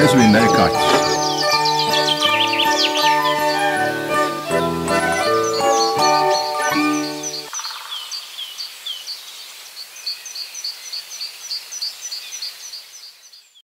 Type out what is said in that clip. Lezwin nekać.